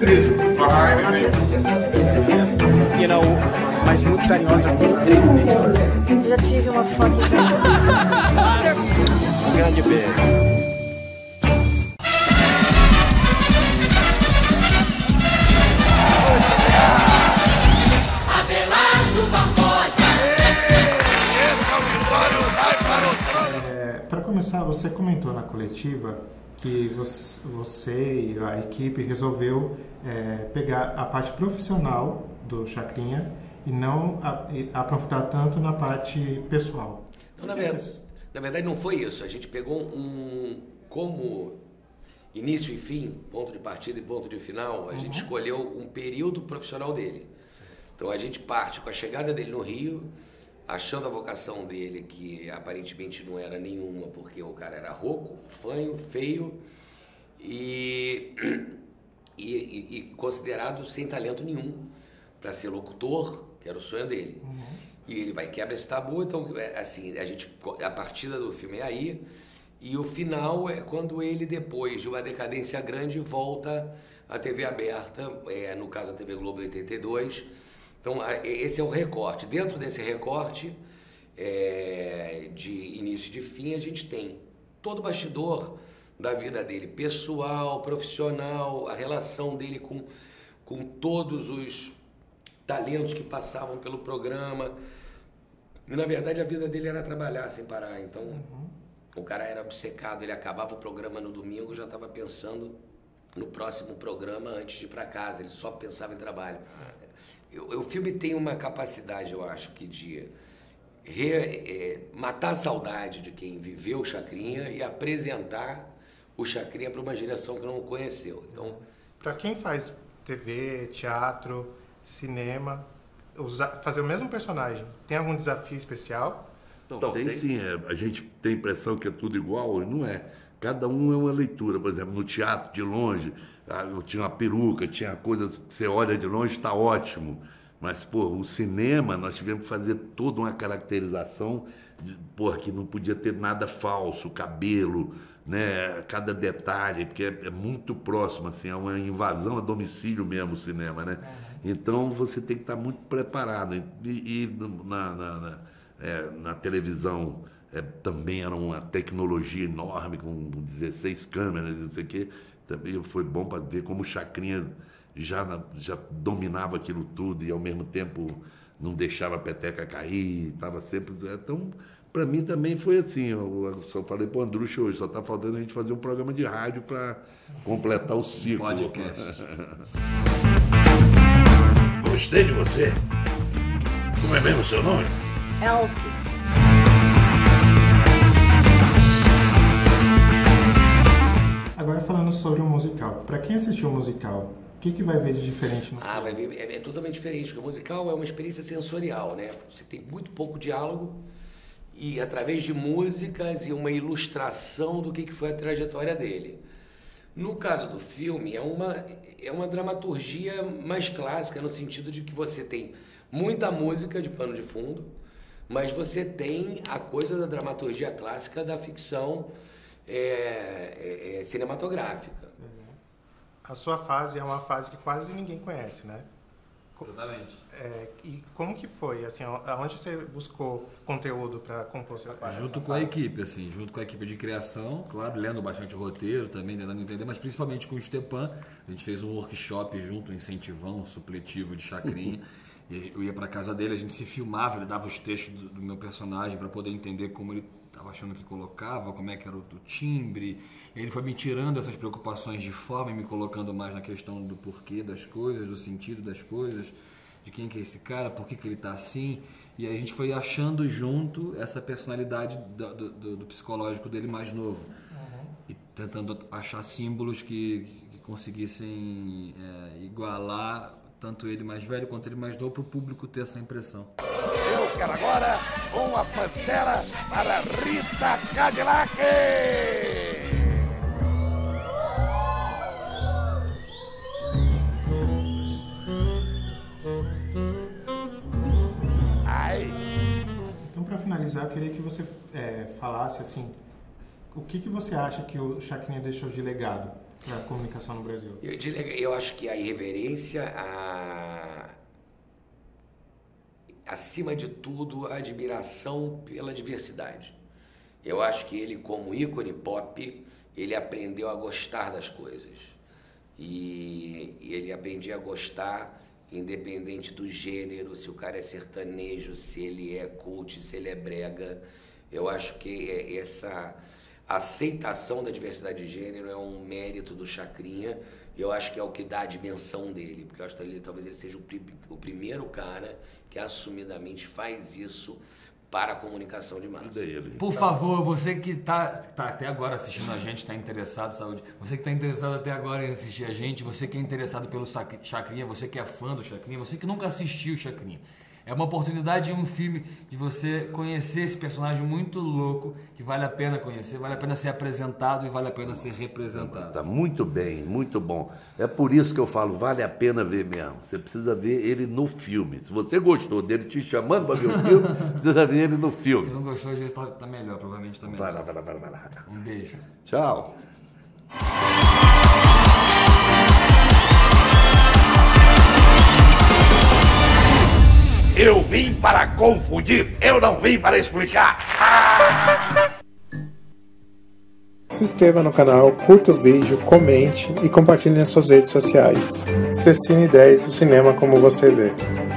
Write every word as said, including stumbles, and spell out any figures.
You know, mas muito carinhosa, muito triste. Já tive uma foto dela. Grande beijo. Você comentou na coletiva que você, você e a equipe resolveu é, pegar a parte profissional do Chacrinha e não a, e aprofundar tanto na parte pessoal. Não, na, ver, na verdade não foi isso, a gente pegou um como início e fim, ponto de partida e ponto de final, a uhum. gente escolheu um período profissional dele. Certo. Então a gente parte com a chegada dele no Rio, achando a vocação dele, que aparentemente não era nenhuma, porque o cara era rouco, fanho, feio e, e, e considerado sem talento nenhum para ser locutor, que era o sonho dele. Uhum. E ele vai quebrar esse tabu, então assim, a, gente, a partida do filme é aí, e o final é quando ele, depois de uma decadência grande, volta à T V aberta, é, no caso a T V Globo em oitenta e dois, Então, esse é o recorte. Dentro desse recorte é, de início e de fim, a gente tem todo o bastidor da vida dele, pessoal, profissional, a relação dele com, com todos os talentos que passavam pelo programa. E, na verdade, a vida dele era trabalhar sem parar. Então, uhum. o cara era obcecado, ele acabava o programa no domingo, já estava pensando no próximo programa antes de ir para casa, ele só pensava em trabalho. O filme tem uma capacidade, eu acho, que de re, é, matar a saudade de quem viveu o Chacrinha e apresentar o Chacrinha para uma geração que não o conheceu. Então, para quem faz T V, teatro, cinema, usar, fazer o mesmo personagem, tem algum desafio especial? Então, tem, tem sim. É, a gente tem a impressão que é tudo igual, e não é. Cada um é uma leitura. Por exemplo, no teatro, de longe, eu tinha uma peruca, tinha coisas que você olha de longe, está ótimo. Mas, pô, o cinema, nós tivemos que fazer toda uma caracterização, de, pô, que não podia ter nada falso, cabelo, né, cada detalhe, porque é, é muito próximo, assim, é uma invasão a domicílio mesmo o cinema, né? Então, você tem que estar muito preparado. E, e na, na, na, é, na televisão... É, também era uma tecnologia enorme, com dezesseis câmeras, isso aqui. Também foi bom para ver como o Chacrinha já, já dominava aquilo tudo e, ao mesmo tempo, não deixava a peteca cair, estava sempre... Então, para mim também foi assim. Eu só falei para o Andrucha hoje, só está faltando a gente fazer um programa de rádio para completar o ciclo. Podcast. Gostei de você. Como é mesmo o seu nome? Elke. Agora falando sobre o musical, para quem assistiu o musical, o que, que vai ver de diferente? No... Ah, vai ver, é, é totalmente diferente, porque o musical é uma experiência sensorial, né? Você tem muito pouco diálogo e através de músicas e uma ilustração do que, que foi a trajetória dele. No caso do filme, é uma, é uma dramaturgia mais clássica, no sentido de que você tem muita música de pano de fundo, mas você tem a coisa da dramaturgia clássica da ficção, É, é, é cinematográfica. Uhum. A sua fase é uma fase que quase ninguém conhece, né? Exatamente. É, e como que foi? Assim, aonde você buscou conteúdo para compor sua fase? Junto com a equipe, assim, junto com a equipe de criação, claro, lendo bastante o roteiro também, tentando entender, mas principalmente com o Stepan. A gente fez um workshop junto, um incentivão, um supletivo de Chacrinha. Eu ia para casa dele, a gente se filmava, ele dava os textos do, do meu personagem para poder entender como ele estava achando que colocava, como é que era o, o timbre. Ele foi me tirando essas preocupações de forma e me colocando mais na questão do porquê das coisas, do sentido das coisas, de quem que é esse cara, por que que ele está assim. E aí a gente foi achando junto essa personalidade do, do, do psicológico dele mais novo. Uhum. E tentando achar símbolos que, que conseguissem é, igualar tanto ele mais velho quanto ele mais novo, para o público ter essa impressão. Eu quero agora uma pantera para Rita Cadillac! Ai. Então, para finalizar, eu queria que você é, falasse assim, o que, que você acha que o Chacrinha deixou de legado? É a comunicação no Brasil. Eu, eu acho que a irreverência, a... acima de tudo, a admiração pela diversidade. Eu acho que ele, como ícone pop, ele aprendeu a gostar das coisas. E ele aprendia a gostar, independente do gênero, se o cara é sertanejo, se ele é cult, se ele é brega. Eu acho que essa aceitação da diversidade de gênero é um mérito do Chacrinha. Eu acho que é o que dá a dimensão dele, porque eu acho que ele, talvez ele seja o, prim o primeiro cara que assumidamente faz isso para a comunicação de massa. Por favor, você que está tá até agora assistindo a gente, está interessado, saúde. Você que está interessado até agora em assistir a gente, você que é interessado pelo Chacrinha, você que é fã do Chacrinha, você que nunca assistiu o Chacrinha. É uma oportunidade e um filme de você conhecer esse personagem muito louco, que vale a pena conhecer, vale a pena ser apresentado e vale a pena ser representado. Tá muito bem, muito bom. É por isso que eu falo, vale a pena ver mesmo. Você precisa ver ele no filme. Se você gostou dele te chamando para ver o filme, precisa ver ele no filme. Se não gostou, já está tá melhor, provavelmente está melhor. Vai lá, vai lá, vai lá, vai lá. Um beijo. Tchau. Eu vim para confundir, eu não vim para explicar. Ah! Se inscreva no canal, curta o vídeo, comente e compartilhe nas suas redes sociais. Ccine dez, o cinema como você vê.